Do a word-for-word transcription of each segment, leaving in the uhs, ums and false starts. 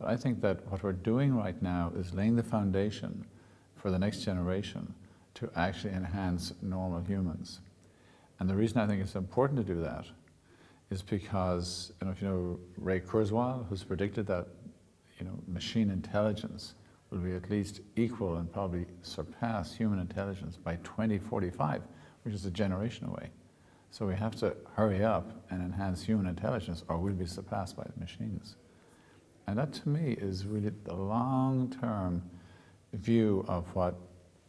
But I think that what we're doing right now is laying the foundation for the next generation to actually enhance normal humans. And the reason I think it's important to do that is because, you know, if you know Ray Kurzweil, who's predicted that, you know, machine intelligence will be at least equal and probably surpass human intelligence by twenty forty-five, which is a generation away. So we have to hurry up and enhance human intelligence or we'll be surpassed by the machines. And that to me is really the long-term view of what,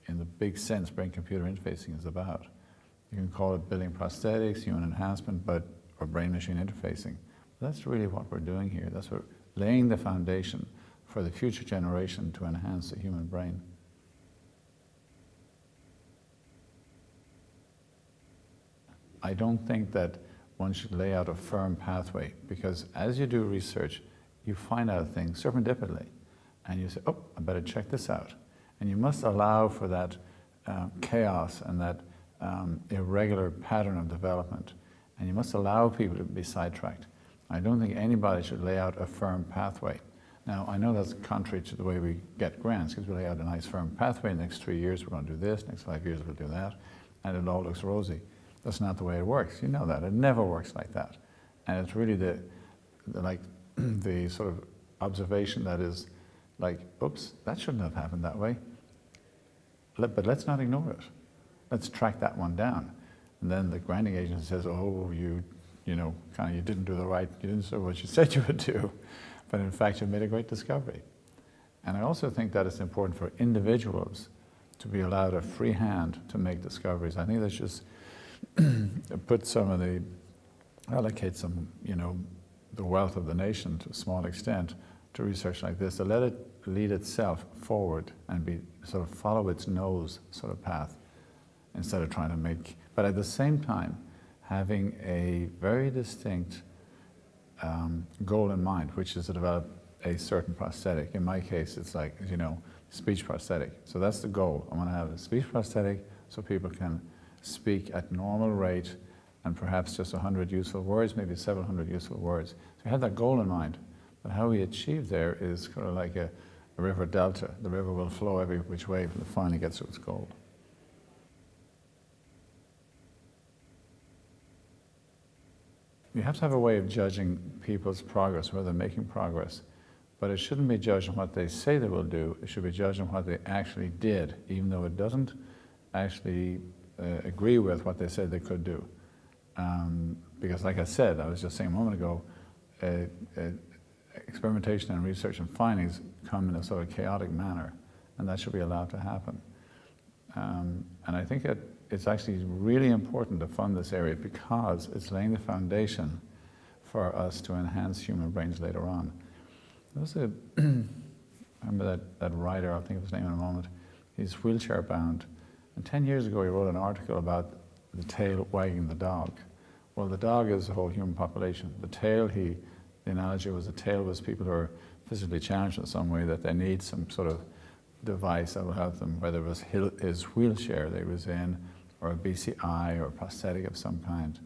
in the big sense, brain-computer interfacing is about. You can call it building prosthetics, human enhancement, but or brain-machine interfacing. But that's really what we're doing here. That's what we're laying the foundation for the future generation to enhance the human brain. I don't think that one should lay out a firm pathway, because as you do research, you find out things serendipitously, and you say, oh, I better check this out. And you must allow for that uh, chaos and that um, irregular pattern of development. And you must allow people to be sidetracked. I don't think anybody should lay out a firm pathway. Now, I know that's contrary to the way we get grants, because we lay out a nice firm pathway. Next three years, we're going to do this. Next five years, we'll do that. And it all looks rosy. That's not the way it works. You know that. It never works like that. And it's really the, the like, the sort of observation that is like, oops, that shouldn't have happened that way. But let's not ignore it. Let's track that one down. And then the granting agency says, oh, you, you know, kind of, you didn't do the right, you didn't do what you said you would do. But in fact, you made a great discovery. And I also think that it's important for individuals to be allowed a free hand to make discoveries. I think that's just put some of the, allocate some, you know, the wealth of the nation to a small extent to research like this, to let it lead itself forward and be sort of follow its nose sort of path instead of trying to make, but at the same time having a very distinct um, goal in mind, which is to develop a certain prosthetic. In my case, it's like, you know, speech prosthetic. So that's the goal. I want to have a speech prosthetic so people can speak at normal rate and perhaps just one hundred useful words, maybe seven hundred useful words. So we have that goal in mind. But how we achieve there is kind of like a, a river delta. The river will flow every which way until it finally gets to its goal. You have to have a way of judging people's progress, whether they're making progress. But it shouldn't be judged on what they say they will do. It should be judged on what they actually did, even though it doesn't actually uh, agree with what they said they could do. Um, because like I said, I was just saying a moment ago, uh, uh, experimentation and research and findings come in a sort of chaotic manner, and that should be allowed to happen. Um, and I think it, it's actually really important to fund this area because it's laying the foundation for us to enhance human brains later on. There was a I remember that, that writer, I'll think of his name in a moment, he's wheelchair bound, and ten years ago he wrote an article about the tail wagging the dog. Well, the dog is the whole human population. The tail, he, the analogy was the tail was people who are physically challenged in some way that they need some sort of device that will help them, whether it was his wheelchair they was in, or a B C I, or a prosthetic of some kind.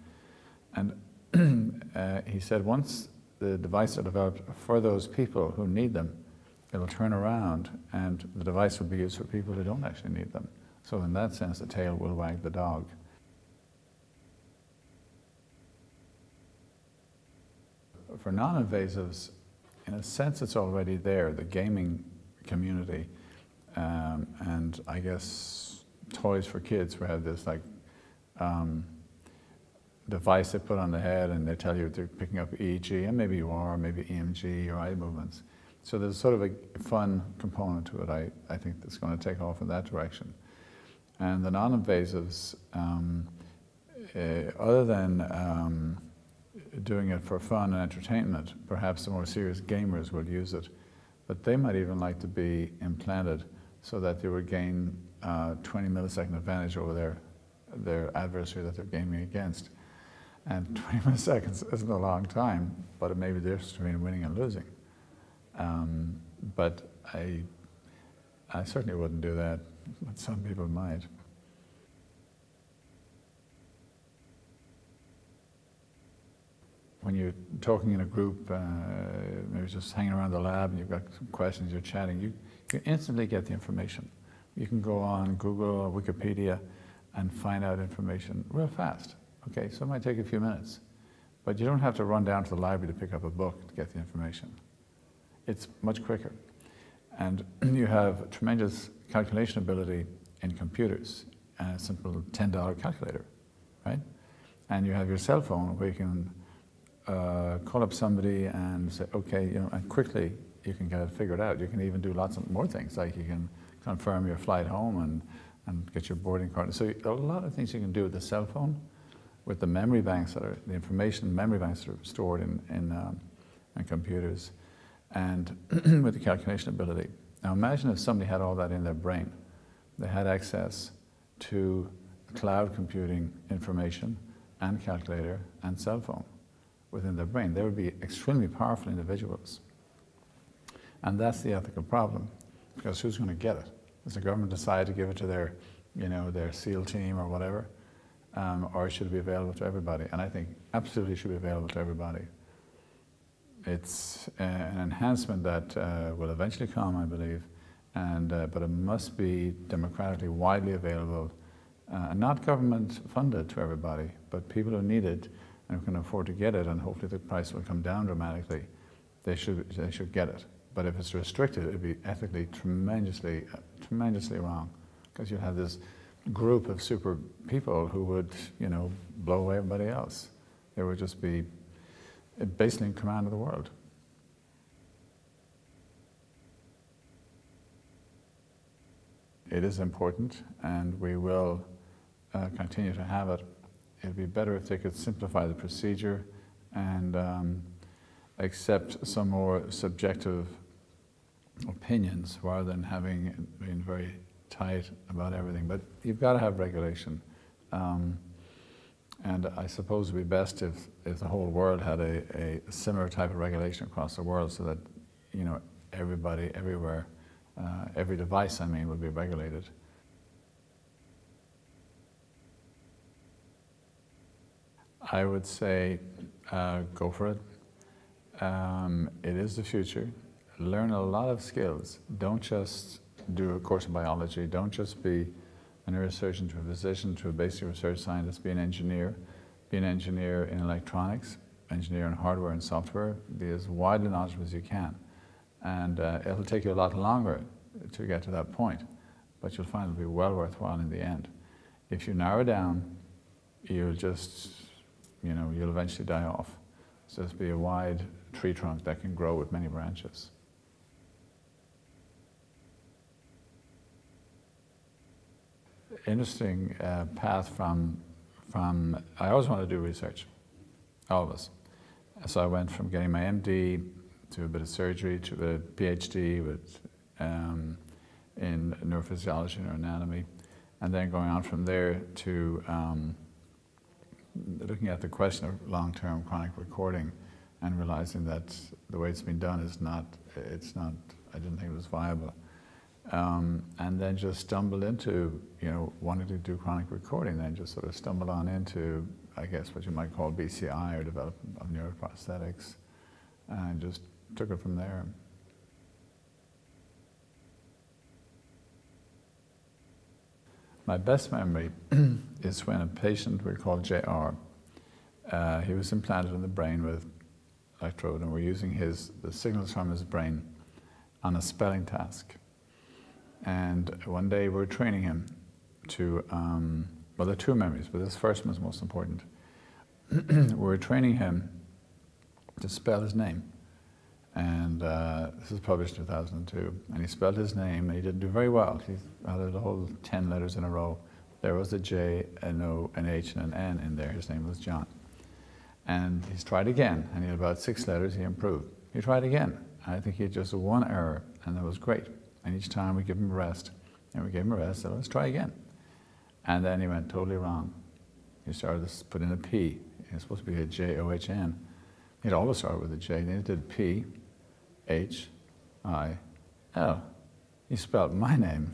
And uh, he said once the device are developed for those people who need them, it'll turn around and the device will be used for people who don't actually need them. So in that sense, the tail will wag the dog. For non-invasives, in a sense, it's already there, the gaming community, um, and I guess toys for kids, we have this like um, device they put on the head and they tell you they're picking up E E G, and maybe you are, maybe E M G or eye movements. So there's sort of a fun component to it, I, I think, that's going to take off in that direction. And the non-invasives, um, uh, other than um, doing it for fun and entertainment, perhaps the more serious gamers will use it. But they might even like to be implanted so that they would gain uh, twenty millisecond advantage over their, their adversary that they're gaming against. And twenty milliseconds isn't a long time, but it may be the difference between winning and losing. Um, but I, I certainly wouldn't do that, but some people might. When when you're talking in a group, uh, maybe just hanging around the lab and you've got some questions, you're chatting, you, you instantly get the information. You can go on Google or Wikipedia and find out information real fast. Okay, so it might take a few minutes, but you don't have to run down to the library to pick up a book to get the information. It's much quicker. And you have tremendous calculation ability in computers, a simple ten dollar calculator, right? And you have your cell phone where you can uh, call up somebody and say, okay, you know, and quickly you can get it figured out. You can even do lots of more things, like you can confirm your flight home and, and get your boarding card. So a lot of things you can do with the cell phone, with the memory banks that are, the information memory banks that are stored in, in, um, in computers, and with the calculation ability. Now imagine if somebody had all that in their brain. They had access to cloud computing information and calculator and cell phone within their brain. They would be extremely powerful individuals. And that's the ethical problem, because who's going to get it? Does the government decide to give it to their, you know, their SEAL team or whatever? Um, or should it be available to everybody? And I think absolutely should be available to everybody. It's uh, an enhancement that uh, will eventually come, I believe, and, uh, but it must be democratically widely available, uh, and not government funded to everybody, but people who need it and who can afford to get it, and hopefully the price will come down dramatically, they should, they should get it. But if it's restricted, it would be ethically tremendously, uh, tremendously wrong, because you'll have this group of super people who would, you know, blow away everybody else. They would just be basically in command of the world. It is important, and we will uh, continue to have it. It'd be better if they could simplify the procedure and um, accept some more subjective opinions rather than having been very tight about everything. But you've got to have regulation. Um, And I suppose it would be best if, if the whole world had a, a similar type of regulation across the world, so that, you know, everybody, everywhere, uh, every device, I mean, would be regulated. I would say uh, go for it. Um, it is the future. Learn a lot of skills. Don't just do a course in biology. Don't just be a neurosurgeon to a physician to a basic research scientist, be an engineer, be an engineer in electronics, engineer in hardware and software, be as widely knowledgeable as you can. And uh, it'll take you a lot longer to get to that point, but you'll find it'll be well worthwhile in the end. If you narrow down, you'll just, you know, you'll eventually die off. So it'll be a wide tree trunk that can grow with many branches. Interesting uh, path from, from, I always wanted to do research, always. So I went from getting my M D to a bit of surgery to a PhD with, um, in neurophysiology and neuroanatomy, and then going on from there to um, looking at the question of long-term chronic recording and realizing that the way it's been done is not, it's not, I didn't think it was viable. Um, and then just stumbled into, you know, wanting to do chronic recording, then just sort of stumbled on into, I guess, what you might call B C I, or development of neuroprosthetics, and just took it from there. My best memory is when a patient we called J R, uh, he was implanted in the brain with electrode, and we're using his, the signals from his brain on a spelling task. And one day we were training him to, um, well, there are two memories, but this first one is most important. We were training him to spell his name. And uh, this was published in two thousand two. And he spelled his name, and he didn't do very well. He added the whole ten letters in a row. There was a J, an O, an H, and an N in there. His name was John. And he's tried again, and he had about six letters. He improved. He tried again. I think he had just one error, and that was great. And each time we give him a rest, and we gave him a rest, so let's try again. And then he went totally wrong. He started to put in a P. It's supposed to be a J O H N. He'd always started with a J, then he did P H I L. He spelled my name,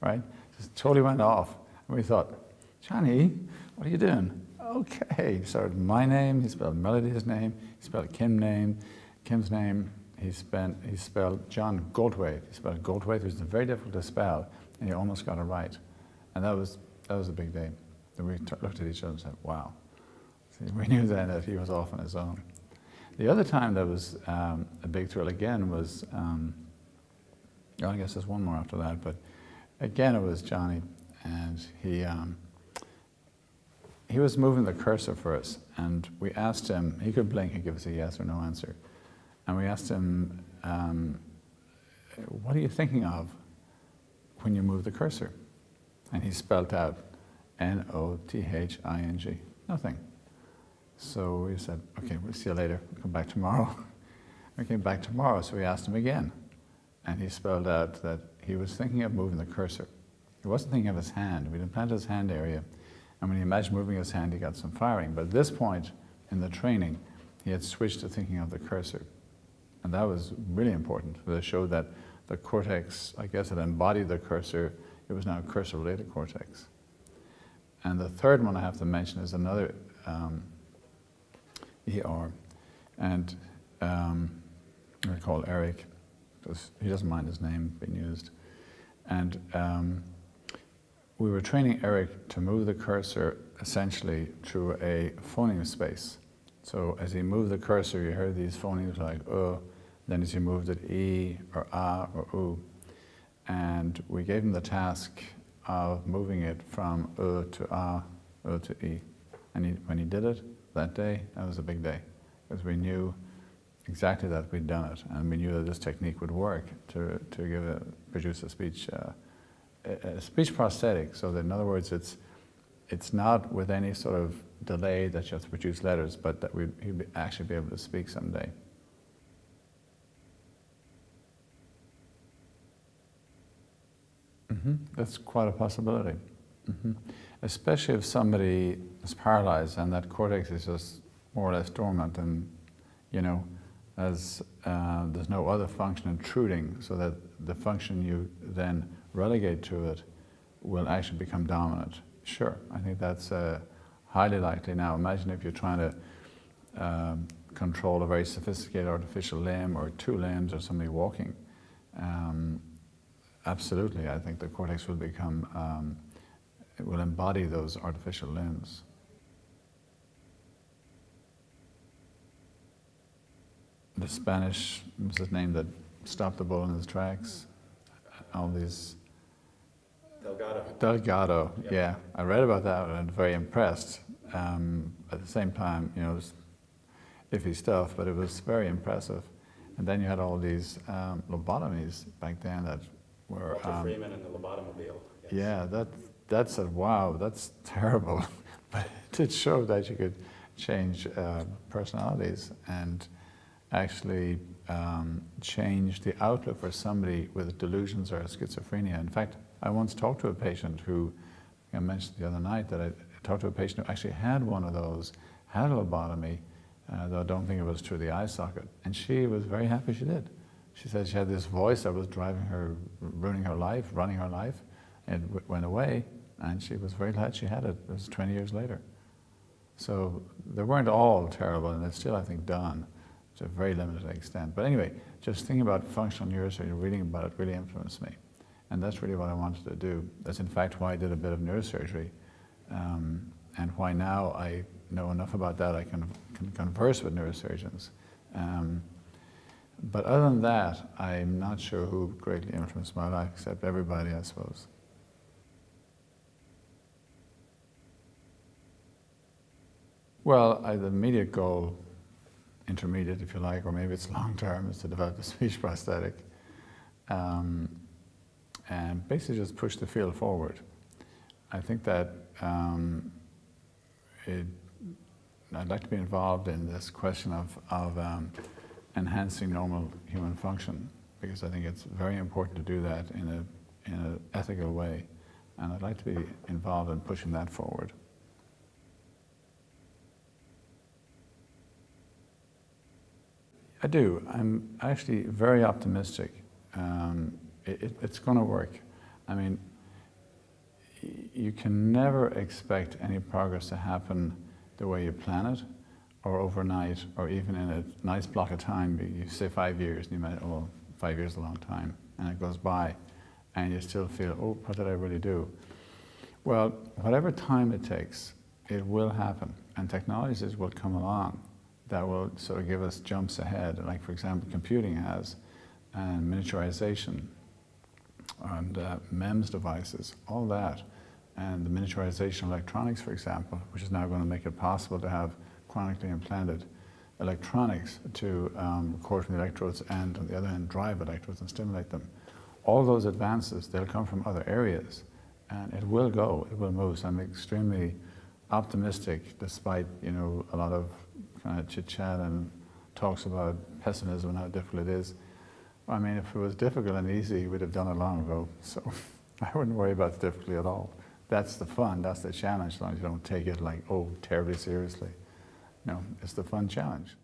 right? Just totally went off. And we thought, Johnny, what are you doing? okay, he spelled my name, he spelled Melody's name, he spelled Kim's name, Kim's name, he, spent, he spelled John Goldwaite. He spelled Goldwaite, which is very difficult to spell, and he almost got it right. And that was, that was a big day. And we looked at each other and said, wow. See, we knew then that he was off on his own. The other time that was um, a big thrill again was, um, well, I guess there's one more after that, but again it was Johnny, and he, um, he was moving the cursor for us, and we asked him, he could blink and give us a yes or no answer. And we asked him, um, what are you thinking of when you move the cursor? And he spelled out N O T H I N G, nothing. So we said, okay, we'll see you later, we'll come back tomorrow. We came back tomorrow, so we asked him again. And he spelled out that he was thinking of moving the cursor. He wasn't thinking of his hand. We'd implanted his hand area. And when he imagined moving his hand, he got some firing. But at this point in the training, he had switched to thinking of the cursor. And that was really important. It showed that the cortex, I guess, had embodied the cursor. It was now a cursor-related cortex. And the third one I have to mention is another um, E R. And um, I call Eric, because he doesn't mind his name being used. And um, we were training Eric to move the cursor essentially through a phoneme space. So as he moved the cursor, you heard these phonemes like uh, then as you moved it, e, or ah, or oo. And we gave him the task of moving it from uh to ah, uh to e. And he, when he did it that day, that was a big day, because we knew exactly that we'd done it, and we knew that this technique would work to, to give a, produce a speech, uh, a, a speech prosthetic. So that, in other words, it's, it's not with any sort of delay that you have to produce letters, but that we'd, he'd actually be able to speak someday. Mm-hmm. That's quite a possibility. Mm-hmm. Especially if somebody is paralyzed and that cortex is just more or less dormant, and, you know, as uh, there's no other function intruding, so that the function you then relegate to it will actually become dominant. Sure, I think that's uh, highly likely. Now, imagine if you're trying to uh, control a very sophisticated artificial limb or two limbs or somebody walking. Um, absolutely, I think the cortex will become, um, it will embody those artificial limbs. The Spanish, what's his name, that stopped the bull in his tracks? All these... Delgado. Delgado, yep. Yeah. I read about that and I'm very impressed. Um, at the same time, you know, it was iffy stuff, but it was very impressive. And then you had all these um, lobotomies back then that were... Walter um, Freeman and the lobotomobile. Yes. Yeah, that, that said, wow, that's terrible. But it did show that you could change uh, personalities and actually um, change the outlook for somebody with delusions or schizophrenia. In fact, I once talked to a patient who, I mentioned the other night that I talked to a patient who actually had one of those, had a lobotomy, uh, though I don't think it was through the eye socket, and she was very happy she did. She said she had this voice that was driving her, ruining her life, running her life, and it w went away, and she was very glad she had it. It was twenty years later. So they weren't all terrible, and they're still, I think, done to a very limited extent. But anyway, just thinking about functional neurosurgery and reading about it really influenced me. And that's really what I wanted to do. That's in fact why I did a bit of neurosurgery, um, and why now I know enough about that I can, can converse with neurosurgeons. Um, but other than that, I'm not sure who greatly influenced my life, except everybody, I suppose. Well, I, the immediate goal, intermediate, if you like, or maybe it's long-term, is to develop a speech prosthetic, um, and basically just push the field forward. I think that um, it, I'd like to be involved in this question of, of um, enhancing normal human function, because I think it's very important to do that in, a, in an ethical way, and I'd like to be involved in pushing that forward. I do. I'm actually very optimistic. Um, it, it, it's going to work. I mean, you can never expect any progress to happen the way you plan it, or overnight, or even in a nice block of time. You say five years, and you might, oh, five years is a long time, and it goes by, and you still feel, oh, what did I really do? Well, whatever time it takes, it will happen, and technologies will come along that will sort of give us jumps ahead, like, for example, computing has, and miniaturization, and uh, MEMS devices, all that, and the miniaturization of electronics, for example, which is now going to make it possible to have chronically implanted electronics to um, record from the electrodes and, on the other hand, drive electrodes and stimulate them. All those advances, they'll come from other areas, and it will go, it will move. So I'm extremely optimistic, despite, you know, a lot of kind of chit-chat and talks about pessimism and how difficult it is. I mean, if it was difficult and easy, we'd have done it long ago, so I wouldn't worry about the difficulty at all. That's the fun, that's the challenge, as long as you don't take it like, oh, terribly seriously. No, it's the fun challenge.